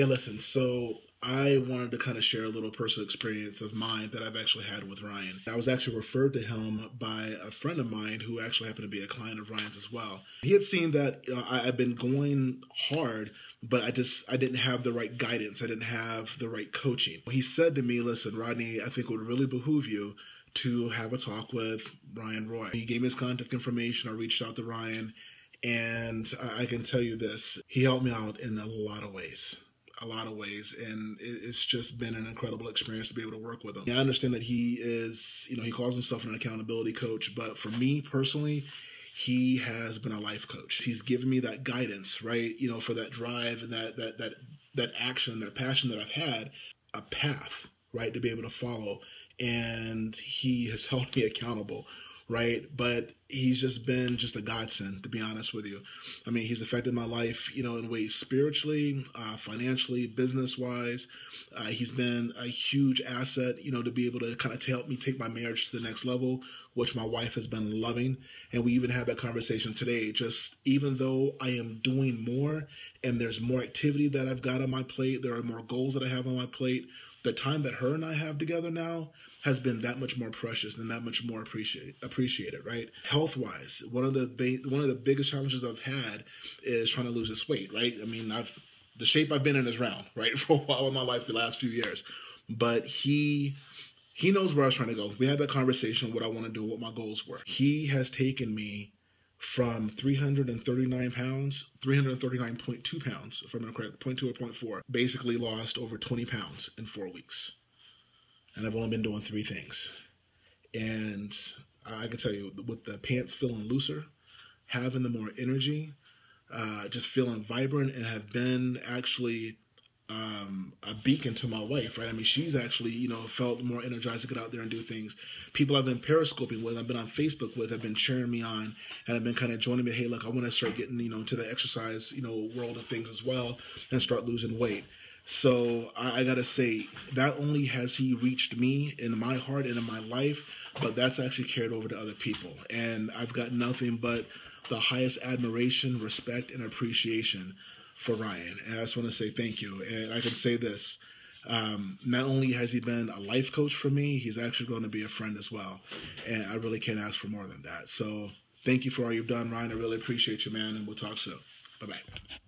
Hey, listen, so I wanted to kind of share a little personal experience of mine that I've actually had with Ryan. I was actually referred to him by a friend of mine who actually happened to be a client of Ryan's as well. He had seen that I've been going hard, but I didn't have the right guidance. I didn't have the right coaching. He said to me, listen, Rodney, I think it would really behoove you to have a talk with Ryan Roy. He gave me his contact information. I reached out to Ryan, and I can tell you this, he helped me out in a lot of ways, and it's just been an incredible experience to be able to work with him. I understand that he is, he calls himself an accountability coach, but for me personally, he has been a life coach. He's given me that guidance, right? For that drive and that action, that passion that I've had, a path, right, to be able to follow. And he has held me accountable, right? But he's just been a godsend, to be honest with you. I mean, he's affected my life, in ways spiritually, financially, business-wise. He's been a huge asset, to be able to kind of help me take my marriage to the next level, which my wife has been loving. And we even had that conversation today. Just even though I am doing more and there's more activity that I've got on my plate, there are more goals that I have on my plate, the time that her and I have together now has been that much more precious and that much more appreciated, right? Health-wise, one of the biggest challenges I've had is trying to lose this weight, right? I mean, the shape I've been in is round, right, for a while in my life, the last few years. But he knows where I was trying to go. We had that conversation, what I want to do, what my goals were. He has taken me from 339.2 pounds, if I remember correct, 0.2 or 0.4, basically lost over 20 pounds in 4 weeks. And I've only been doing 3 things. And I can tell you, with the pants feeling looser, having the more energy, just feeling vibrant, and have been actually a beacon to my wife, right? I mean, she's actually, felt more energized to get out there and do things. People I've been periscoping with, I've been on Facebook with, have been cheering me on, and have been kind of joining me. Hey, look, I want to start getting, to the exercise, world of things as well, and start losing weight. So I gotta say, not only has he reached me in my heart and in my life, but that's actually carried over to other people. And I've got nothing but the highest admiration, respect, and appreciation for Ryan. And I just want to say thank you. And I can say this, not only has he been a life coach for me, he's actually going to be a friend as well. And I really can't ask for more than that. So thank you for all you've done, Ryan. I really appreciate you, man. And we'll talk soon. Bye-bye.